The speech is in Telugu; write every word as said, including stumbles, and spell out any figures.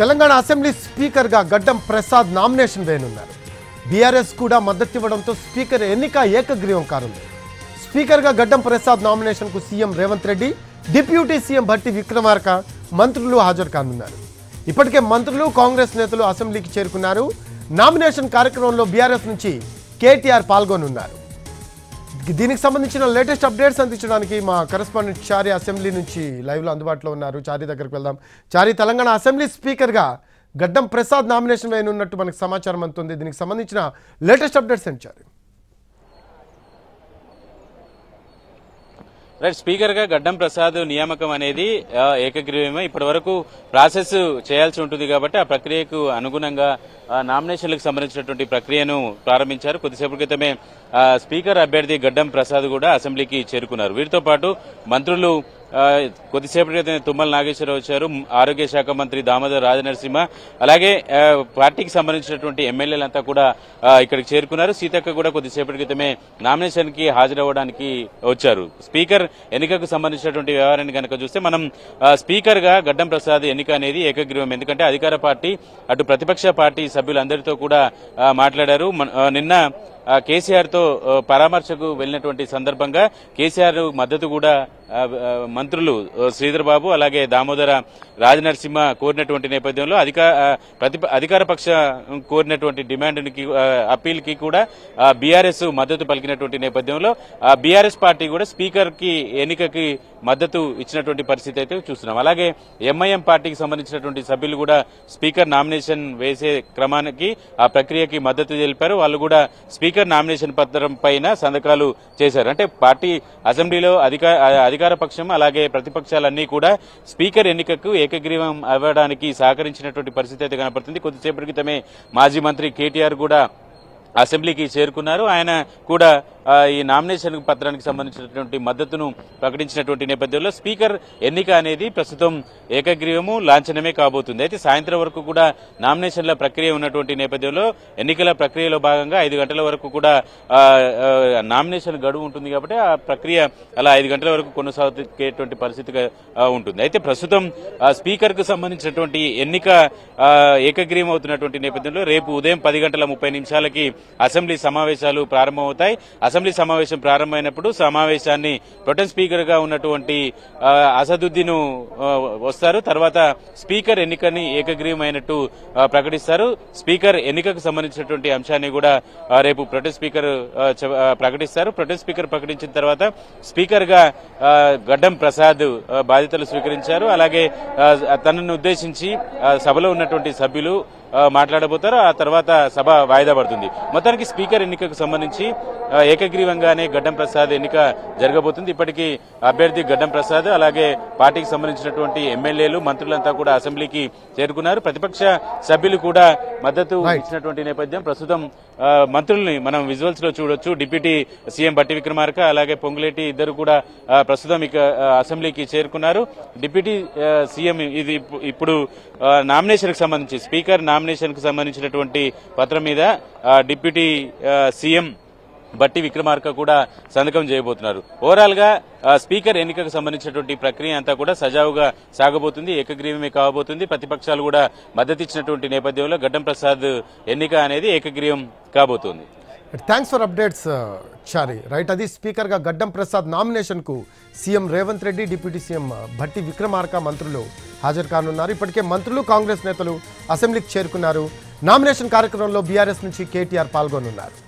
తెలంగాణ అసెంబ్లీ స్పీకర్ గా గడ్డం ప్రసాద్ నామినేషన్ వేయనున్నారు. బీఆర్ఎస్ కూడా మద్దతు ఇవ్వడంతో స్పీకర్ ఎన్నిక ఏకగ్రీవం కానుంది. స్పీకర్ గా గడ్డం ప్రసాద్ నామినేషన్ కు CM Revanth Reddy, deputy CM Bhatti Vikramarka మంత్రులు హాజరు కానున్నారు. ఇప్పటికే మంత్రులు, కాంగ్రెస్ నేతలు అసెంబ్లీకి చేరుకున్నారు. నామినేషన్ కార్యక్రమంలో బీఆర్ఎస్ నుంచి కేటీఆర్ పాల్గొనున్నారు. దీనికి సంబంధించిన లేటెస్ట్ అప్డేట్స్ అందించడానికి మా కరెస్పాండెంట్ చారి అసెంబ్లీ నుంచి లైవ్ లో అందుబాటులో ఉన్నారు. చారి దగ్గరికి వెళ్దాం. చారి, తెలంగాణ అసెంబ్లీ స్పీకర్ గా గడ్డం ప్రసాద్ నామినేషన్ వేయనున్నట్టు మనకు సమాచారం అందుతుంది. దీనికి సంబంధించిన లేటెస్ట్ అప్డేట్స్ ఏంటి చారి? రైట్, స్పీకర్ గా గడ్డం ప్రసాద్ నియామకం అనేది ఏకగ్రీవమే. ఇప్పటి వరకు ప్రాసెస్ చేయాల్సి ఉంటుంది కాబట్టి ఆ ప్రక్రియకు అనుగుణంగా నామినేషన్లకు సంబంధించినటువంటి ప్రక్రియను ప్రారంభించారు. కొద్దిసేపటి క్రితమే స్పీకర్ అభ్యర్థి గడ్డం ప్రసాద్ కూడా అసెంబ్లీకి చేరుకున్నారు. వీరితో పాటు మంత్రులు కొద్దిసేపటి క్రితం తుమ్మల నాగేశ్వర రావు వచ్చారు, ఆరోగ్య శాఖ మంత్రి దామోదర్ రాజనరసింహ, అలాగే పార్టీకి సంబంధించినటువంటి ఎమ్మెల్యేలంతా కూడా ఇక్కడికి చేరుకున్నారు. సీతక్క కూడా కొద్దిసేపటి క్రితమే నామినేషన్ కి హాజరవ్వడానికి వచ్చారు. స్పీకర్ ఎన్నికకు సంబంధించినటువంటి వ్యవహారాన్ని కనుక చూస్తే మనం స్పీకర్ గా గడ్డం ప్రసాద్ ఎన్నిక అనేది ఏకగ్రీవం. ఎందుకంటే అధికార పార్టీ అటు ప్రతిపక్ష పార్టీ సభ్యులందరితో కూడా మాట్లాడారు. నిన్న కేసీఆర్ తో పరామర్శకు వెళ్లినటువంటి సందర్భంగా కేసీఆర్ మద్దతు కూడా మంత్రులు శ్రీధర్బాబు అలాగే దామోదర రాజనరసింహ కోరినటువంటి నేపథ్యంలో అధికార పక్ష కోరినటువంటి డిమాండ్ అప్పీల్ కి కూడా బీఆర్ఎస్ మద్దతు పలికినటువంటి నేపథ్యంలో బీఆర్ఎస్ పార్టీ కూడా స్పీకర్ కి ఎన్నికకి మద్దతు ఇచ్చినటువంటి పరిస్థితి అయితే చూస్తున్నాం. అలాగే ఎంఐఎం పార్టీకి సంబంధించినటువంటి సభ్యులు కూడా స్పీకర్ నామినేషన్ వేసే క్రమానికి ఆ ప్రక్రియకి మద్దతు తెలిపారు. వాళ్ళు కూడా స్పీకర్ నామినేషన్ పత్రం పైన సంతకాలు చేశారు. అంటే పార్టీ అసెంబ్లీలో అధికార అధికార పక్షం అలాగే ప్రతిపక్షాలన్నీ కూడా స్పీకర్ ఎన్నికకు ఏకగ్రీవం అవ్వడానికి సహకరించినటువంటి పరిస్థితి అయితే కనపడుతుంది. కొద్దిసేపటి క్రితమే మాజీ మంత్రి కేటీఆర్ కూడా అసెంబ్లీకి చేరుకున్నారు. ఆయన కూడా ఈ నామినేషన్ పత్రానికి సంబంధించినటువంటి మద్దతును ప్రకటించినటువంటి నేపథ్యంలో స్పీకర్ ఎన్నిక అనేది ప్రస్తుతం ఏకగ్రీవము లాంఛనమే కాబోతుంది. అయితే సాయంత్రం వరకు కూడా నామినేషన్ల ప్రక్రియ ఉన్నటువంటి నేపథ్యంలో ఎన్నికల ప్రక్రియలో భాగంగా ఐదు గంటల వరకు కూడా నామినేషన్ గడువు ఉంటుంది కాబట్టి ఆ ప్రక్రియ అలా ఐదు గంటల వరకు కొనసాగేటువంటి పరిస్థితి ఉంటుంది. అయితే ప్రస్తుతం స్పీకర్ కు సంబంధించినటువంటి ఎన్నిక ఏకగ్రీవం అవుతున్నటువంటి నేపథ్యంలో రేపు ఉదయం పది గంటల ముప్పై నిమిషాలకి అసెంబ్లీ సమావేశాలు ప్రారంభమవుతాయి. అసెంబ్లీ సమావేశం ప్రారంభమైనప్పుడు సమావేశాన్ని ప్రొటెం స్పీకర్ గా ఉన్నటువంటి అసదుద్దీన్ వస్తారు. తర్వాత స్పీకర్ ఎన్నికని ఏకగ్రీవం అయినట్టు ప్రకటిస్తారు. స్పీకర్ ఎన్నికకు సంబంధించినటువంటి అంశాన్ని కూడా రేపు ప్రొటెం స్పీకర్ ప్రకటిస్తారు. ప్రొటెం స్పీకర్ ప్రకటించిన తర్వాత స్పీకర్ గా గడ్డం ప్రసాద్ బాధ్యతలు స్వీకరించారు. అలాగే తనను ఉద్దేశించి సభలో ఉన్నటువంటి సభ్యులు మాట్లాడబోతారు. ఆ తర్వాత సభ వాయిదా పడుతుంది. మొత్తానికి స్పీకర్ ఎన్నికకు సంబంధించి ఏకగ్రీవంగానే గడ్డం ప్రసాద్ ఎన్నిక జరగబోతుంది. ఇప్పటికీ అభ్యర్థి గడ్డం ప్రసాద్ అలాగే పార్టీకి సంబంధించినటువంటి ఎమ్మెల్యేలు మంత్రులంతా కూడా అసెంబ్లీకి చేరుకున్నారు. ప్రతిపక్ష సభ్యులు కూడా మద్దతు ఇచ్చినటువంటి నేపథ్యం ప్రస్తుతం మంత్రుల్ని మనం విజువల్స్ లో చూడొచ్చు. డిప్యూటీ సీఎం భట్టి విక్రమార్క అలాగే పొంగులేటి ఇద్దరు కూడా ప్రస్తుతం ఇక అసెంబ్లీకి చేరుకున్నారు. డిప్యూటీ సీఎం ఇది ఇప్పుడు నామినేషన్కు సంబంధించి స్పీకర్ నామినేషన్ కు సంబంధించినటువంటి పత్రం మీద డిప్యూటీ సీఎం భట్టి విక్రమార్క కూడా సంతకం చేయబోతున్నారు. ఓవరాల్ గా స్పీకర్ ఎన్నికకు సంబంధించినటువంటి ప్రక్రియ అంతా కూడా సజావుగా సాగబోతుంది, ఏకగ్రీవమే కాబోతుంది. ప్రతిపక్షాలు కూడా మద్దతు ఇచ్చినటువంటి నేపథ్యంలో గడ్డం ప్రసాద్ ఎన్నిక అనేది ఏకగ్రీవం కాబోతుంది. Thanks for updates Chari. Right, అది స్పీకర్ గా గడ్డం ప్రసాద్ నామినేషన్ కు CM Revanth Reddy, deputy CM Bhatti Vikramarka మంత్రులు హాజరు కానున్నారు. ఇప్పటికే మంత్రులు, కాంగ్రెస్ నేతలు అసెంబ్లీకి చేరుకున్నారు. నామినేషన్ కార్యక్రమంలో బీఆర్ఎస్ నుంచి కేటీఆర్ పాల్గొనున్నారు.